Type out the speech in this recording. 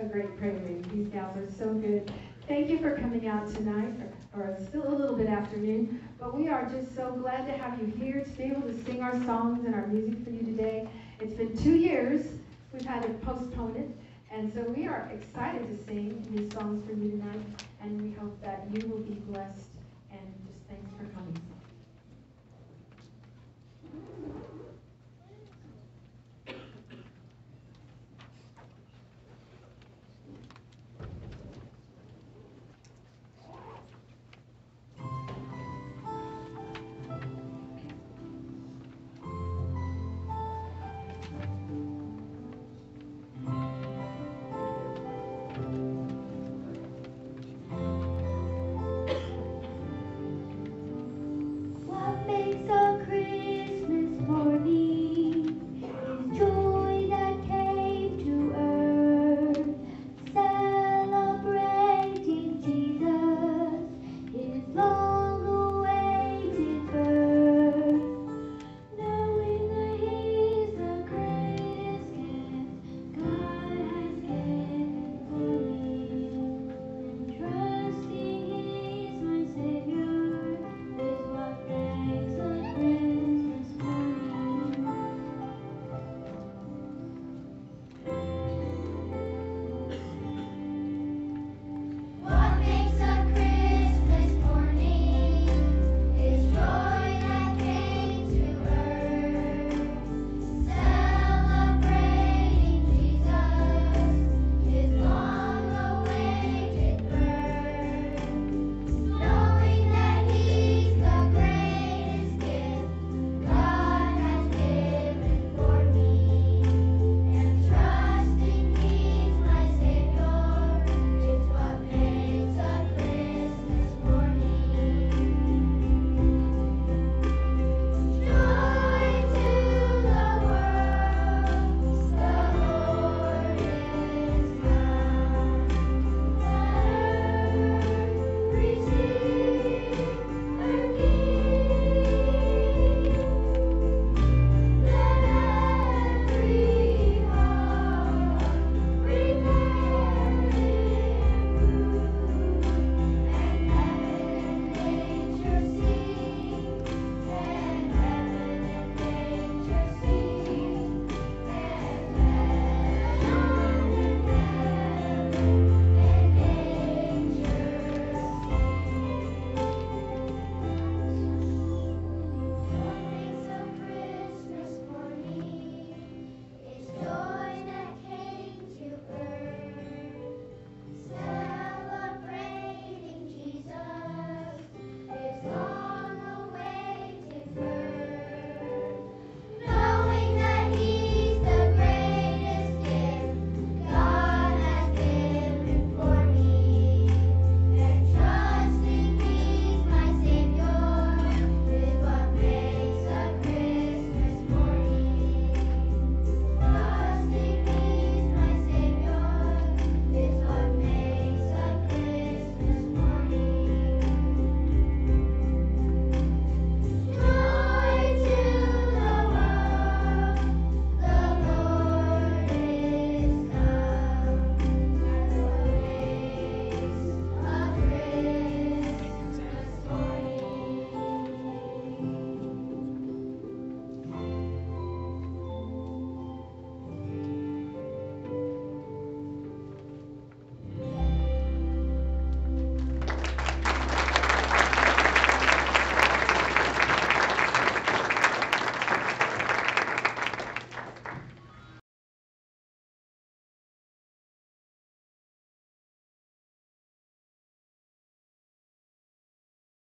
a great prayer meeting. These gals are so good. Thank you for coming out tonight, or still a little bit afternoon, but we are just so glad to have you here, to be able to sing our songs and our music for you today. It's been 2 years, we've had to postpone it, and so we are excited to sing these songs for you tonight, and we hope that you will be blessed, and just thanks for coming.